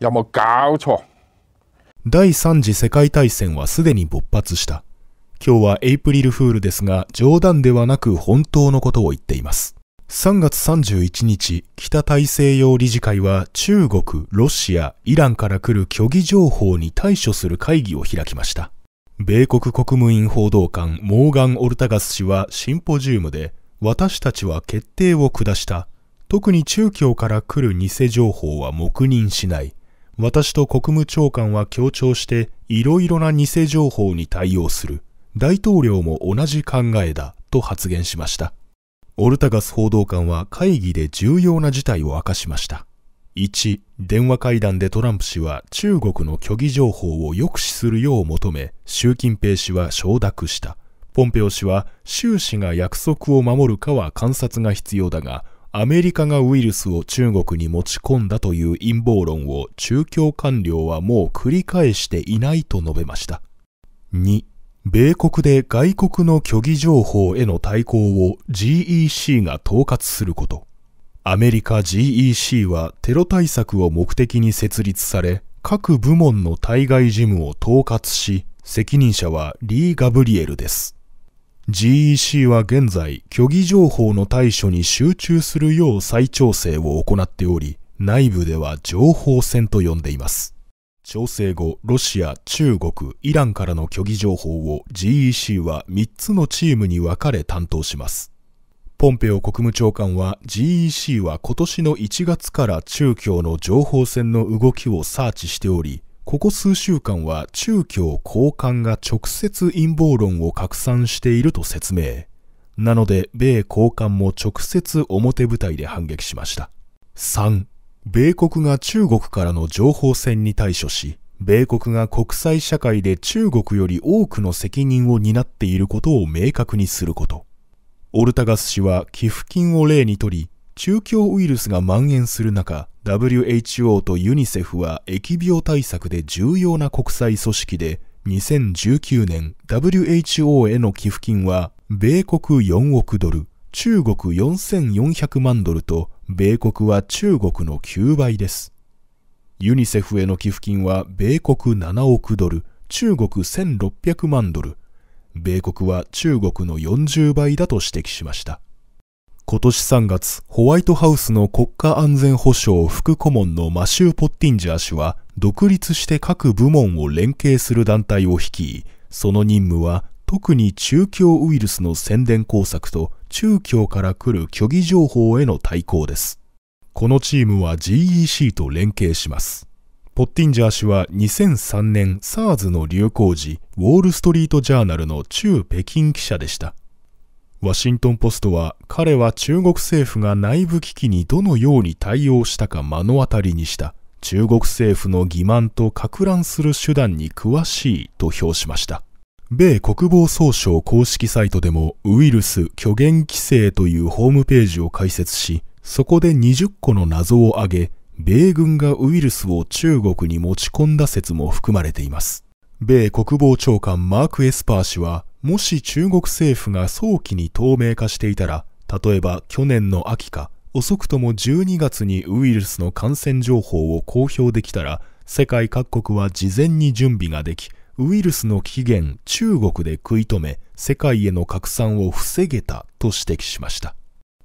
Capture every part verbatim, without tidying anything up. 有冇搞錯？第三次世界大戦はすでに勃発した。今日はエイプリルフールですが、冗談ではなく本当のことを言っています。さんがつさんじゅういちにち、北大西洋理事会は中国、ロシア、イランから来る虚偽情報に対処する会議を開きました。米国国務院報道官モーガン・オルタガス氏はシンポジウムで、私たちは決定を下した。特に中共から来る偽情報は黙認しない。私と国務長官は協調して、いろいろな偽情報に対応する。大統領も同じ考えだ、と発言しました。オルタガス報道官は会議で重要な事態を明かしました。いち、電話会談でトランプ氏は中国の虚偽情報を抑止するよう求め、習近平氏は承諾した。ポンペオ氏は、習氏が約束を守るかは観察が必要だが、アメリカがウイルスを中国に持ち込んだという陰謀論を中共官僚はもう繰り返していないと述べました。に、米国で外国の虚偽情報への対抗を ジーイーシー が統括すること。アメリカ ジーイーシー はテロ対策を目的に設立され、各部門の対外事務を統括し、責任者はリー・ガブリエルです。ジーイーシー は現在、虚偽情報の対処に集中するよう再調整を行っており、内部では情報戦と呼んでいます。調整後、ロシア、中国、イランからの虚偽情報を ジーイーシー はみっつのチームに分かれ担当します。ポンペオ国務長官は ジーイーシー は今年のいちがつから中共の情報戦の動きをサーチしており、ここ数週間は中共高官が直接陰謀論を拡散していると説明。なので、米高官も直接表舞台で反撃しました。さん、米国が中国からの情報戦に対処し、米国が国際社会で中国より多くの責任を担っていることを明確にすること。オルタガス氏は寄付金を例にとり、中共ウイルスが蔓延する中、ダブリューエイチオー とユニセフは疫病対策で重要な国際組織で、にせんじゅうきゅうねん ダブリューエイチオー への寄付金は米国よんおくドル、中国よんせんよんひゃくまんドルと米国は中国のきゅうばいです。ユニセフへの寄付金は米国ななおくドル、中国せんろっぴゃくまんドル、米国は中国のよんじゅうばいだと指摘しました。今年さんがつ、ホワイトハウスの国家安全保障副顧問のマシュー・ポッティンジャー氏は、独立して各部門を連携する団体を率い、その任務は特に中共ウイルスの宣伝工作と中共から来る虚偽情報への対抗です。このチームは ジーイーシー と連携します。ポッティンジャー氏はにせんさんねん SARS の流行時、ウォール・ストリート・ジャーナルの駐北京記者でした。ワシントンポストは、彼は中国政府が内部危機にどのように対応したか目の当たりにした。中国政府の欺瞞と撹乱する手段に詳しいと評しました。米国防総省公式サイトでもウイルス虚言規制というホームページを開設し、そこでにじゅっこの謎を挙げ、米軍がウイルスを中国に持ち込んだ説も含まれています。米国防長官マーク・エスパー氏は、もし中国政府が早期に透明化していたら、例えば去年の秋か、遅くともじゅうにがつにウイルスの感染情報を公表できたら、世界各国は事前に準備ができ、ウイルスの起源、中国で食い止め、世界への拡散を防げたと指摘しました。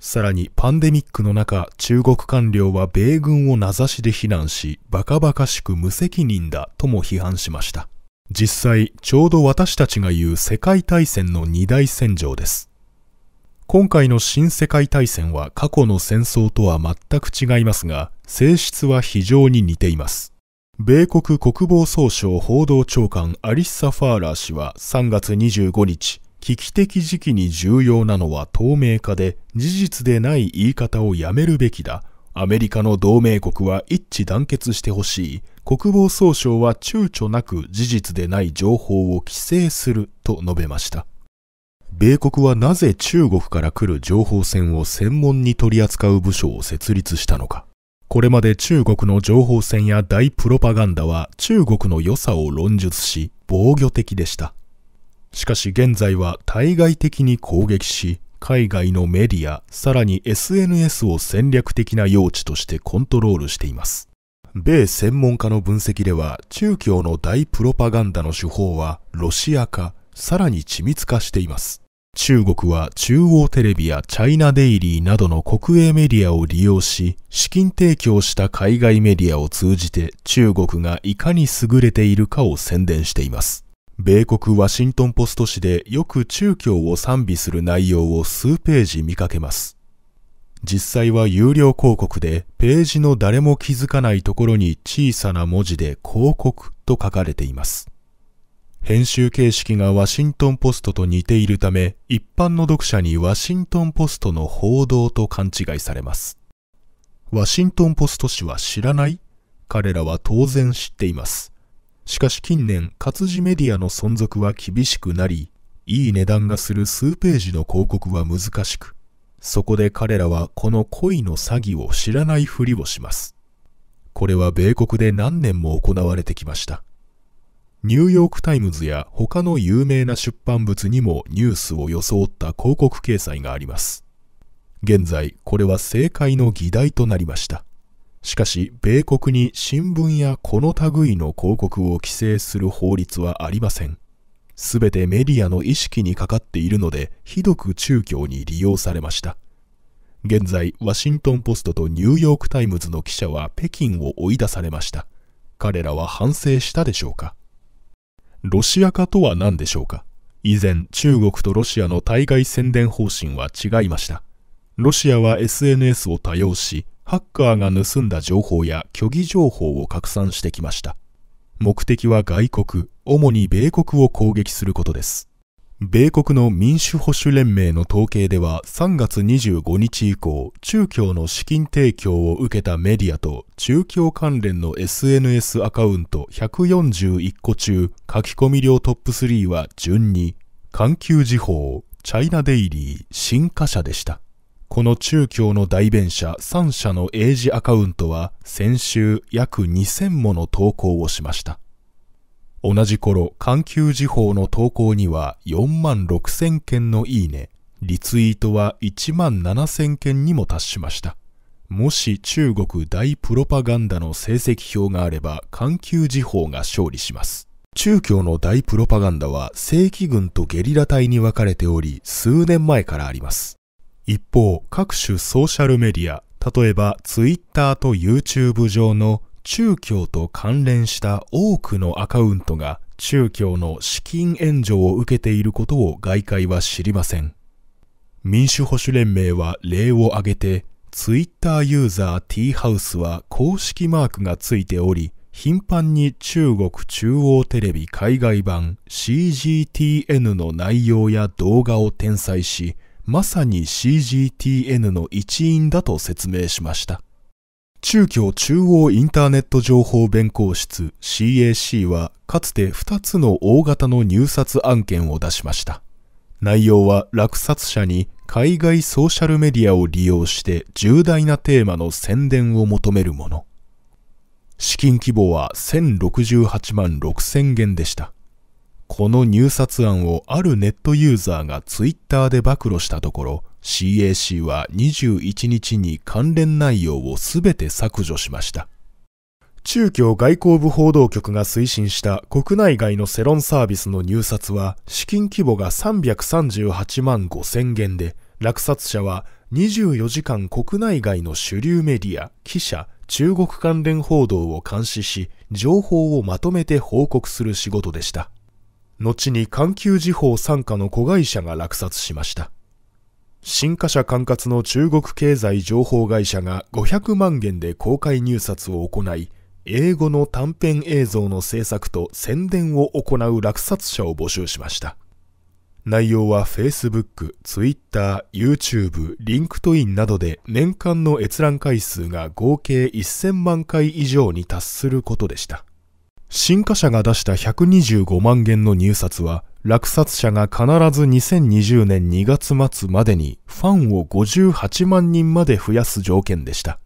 さらにパンデミックの中、中国官僚は米軍を名指しで非難し、バカバカしく無責任だとも批判しました。実際、ちょうど私たちが言う世界大戦の二大戦場です。今回の新世界大戦は過去の戦争とは全く違いますが、性質は非常に似ています。米国国防総省報道長官アリッサ・ファーラー氏はさんがつにじゅうごにち、危機的時期に重要なのは透明化で、事実でない言い方をやめるべきだ。アメリカの同盟国は一致団結してほしい。国防総省は躊躇なく事実でない情報を規制すると述べました。米国はなぜ中国から来る情報戦を専門に取り扱う部署を設立したのか。これまで中国の情報戦や大プロパガンダは中国の良さを論述し防御的でした。しかし現在は対外的に攻撃し、海外のメディア、さらに エスエヌエス を戦略的な用地としてコントロールしています。米専門家の分析では、中共の大プロパガンダの手法はロシア化、さらに緻密化しています。中国は中央テレビやチャイナデイリーなどの国営メディアを利用し、資金提供した海外メディアを通じて中国がいかに優れているかを宣伝しています。米国ワシントンポスト紙でよく中共を賛美する内容を数ページ見かけます。実際は有料広告でページの誰も気づかないところに小さな文字で広告と書かれています。編集形式がワシントンポストと似ているため、一般の読者にワシントンポストの報道と勘違いされます。ワシントンポスト紙は知らない？彼らは当然知っています。しかし近年、活字メディアの存続は厳しくなり、いい値段がする数ページの広告は難しく、そこで彼らはこの恋の詐欺を知らないふりをします。これは米国で何年も行われてきました。ニューヨークタイムズや他の有名な出版物にもニュースを装った広告掲載があります。現在、これは政界の議題となりました。しかし、米国に新聞やこの類の広告を規制する法律はありません。すべてメディアの意識にかかっているので、ひどく中共に利用されました。現在、ワシントンポストとニューヨークタイムズの記者は北京を追い出されました。彼らは反省したでしょうか？ロシア化とは何でしょうか？以前、中国とロシアの対外宣伝方針は違いました。ロシアは エスエヌエス を多用し、ハッカーが盗んだ情報や虚偽情報を拡散してきました。目的は外国、主に米国を攻撃することです。米国の民主保守連盟の統計ではさんがつにじゅうごにち以降、中共の資金提供を受けたメディアと中共関連の エスエヌエス アカウントひゃくよんじゅういっこ中、書き込み量トップスリーは順に、環球時報、チャイナデイリー、新華社でした。この中共の代弁者さんしゃの英字アカウントは先週約にせんもの投稿をしました。同じ頃、環球時報の投稿にはよんまんろくせんけんのいいね、リツイートはいちまんななせんけんにも達しました。もし中国大プロパガンダの成績表があれば環球時報が勝利します。中共の大プロパガンダは正規軍とゲリラ隊に分かれており、数年前からあります。一方、各種ソーシャルメディア、例えばツイッターと ユーチューブ 上の中共と関連した多くのアカウントが中共の資金援助を受けていることを外界は知りません。民主保守連盟は例を挙げて、ツイッターユーザー T ハウスは公式マークがついており、頻繁に中国中央テレビ海外版 シージーティーエヌ の内容や動画を転載し、まさに シージーティーエヌ の一員だと説明しました。中共中央インターネット情報弁公室 シーエーシー はかつてふたつの大型の入札案件を出しました。内容は落札者に海外ソーシャルメディアを利用して重大なテーマの宣伝を求めるもの。資金規模はせんろくじゅうはちまんろくせんげんでした。この入札案をあるネットユーザーがツイッターで暴露したところ、シーエーシー はにじゅういちにちに関連内容をすべて削除しました。中共外交部報道局が推進した国内外の世論サービスの入札は資金規模がさんびゃくさんじゅうはちまんごせんげんで、落札者はにじゅうよじかん国内外の主流メディア、記者、中国関連報道を監視し、情報をまとめて報告する仕事でした。後に環球時報傘下の子会社が落札しました。新華社管轄の中国経済情報会社がごひゃくまんげんで公開入札を行い、英語の短編映像の制作と宣伝を行う落札者を募集しました。内容は フェイスブック、ツイッター、ユーチューブ、リンクトイン などで年間の閲覧回数が合計せんまんかい以上に達することでした。新華社が出したひゃくにじゅうごまんげんの入札は、落札者が必ずにせんにじゅうねんにがつまつまでにファンをごじゅうはちまんにんまで増やす条件でした。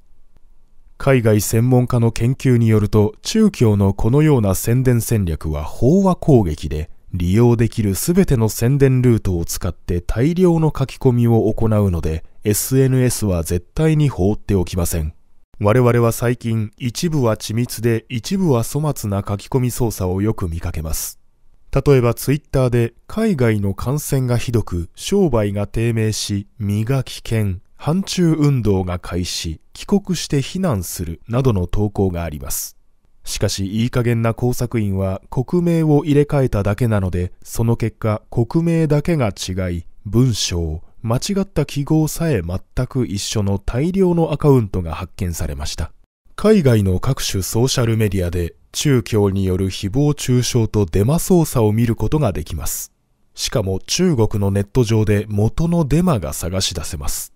海外専門家の研究によると、中共のこのような宣伝戦略は飽和攻撃で、利用できるすべての宣伝ルートを使って大量の書き込みを行うので、エスエヌエス は絶対に放っておきません。我々は最近、一部は緻密で一部は粗末な書き込み操作をよく見かけます。例えばツイッターで海外の感染がひどく、商売が低迷し、身が危険、反中運動が開始、帰国して避難するなどの投稿があります。しかしいい加減な工作員は国名を入れ替えただけなので、その結果国名だけが違い、文章、間違った記号さえ全く一緒の大量のアカウントが発見されました。海外の各種ソーシャルメディアで中共による誹謗中傷とデマ操作を見ることができます。しかも中国のネット上で元のデマが探し出せます。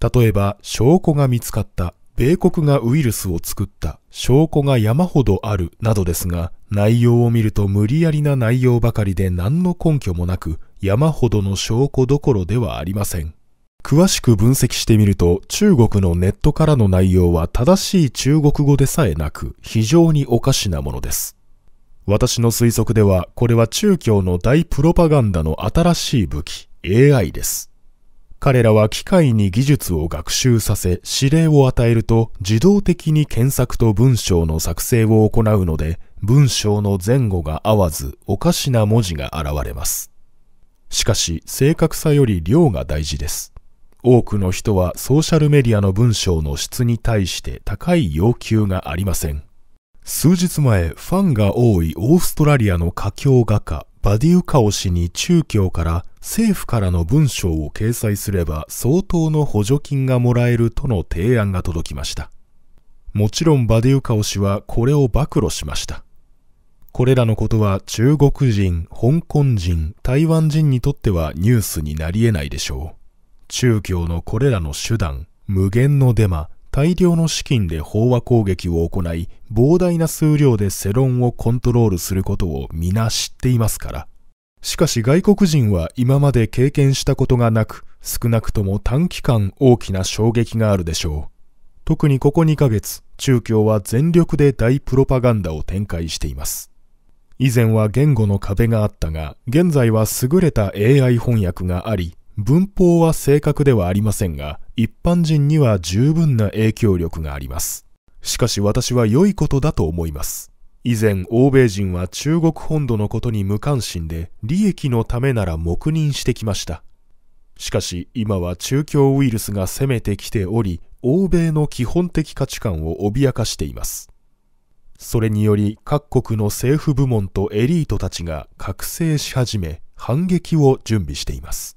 例えば証拠が見つかった、米国がウイルスを作った、証拠が山ほどあるなどですが、内容を見ると無理やりな内容ばかりで何の根拠もなく、山ほどの証拠どころではありません。詳しく分析してみると、中国のネットからの内容は正しい中国語でさえなく、非常におかしなものです。私の推測では、これは中共の大プロパガンダの新しい武器、エーアイ です。彼らは機械に技術を学習させ、指令を与えると自動的に検索と文章の作成を行うので、文章の前後が合わず、おかしな文字が現れます。しかし、正確さより量が大事です。多くの人はソーシャルメディアの文章の質に対して高い要求がありません。数日前、ファンが多いオーストラリアの華僑画家、バディウカオ氏に中共から政府からの文章を掲載すれば相当の補助金がもらえるとの提案が届きました。もちろんバディウカオ氏はこれを暴露しました。これらのことは中国人、香港人、台湾人にとってはニュースになり得ないでしょう。中共のこれらの手段、無限のデマ、大量の資金で飽和攻撃を行い、膨大な数量で世論をコントロールすることを皆知っていますから。しかし外国人は今まで経験したことがなく、少なくとも短期間大きな衝撃があるでしょう。特にここにかげつ、中共は全力で大プロパガンダを展開しています。以前は言語の壁があったが、現在は優れた エーアイ 翻訳があり、文法は正確ではありませんが、一般人には十分な影響力があります。しかし私は良いことだと思います。以前、欧米人は中国本土のことに無関心で、利益のためなら黙認してきました。しかし、今は中共ウイルスが攻めてきており、欧米の基本的価値観を脅かしています。それにより各国の政府部門とエリートたちが覚醒し始め、反撃を準備しています。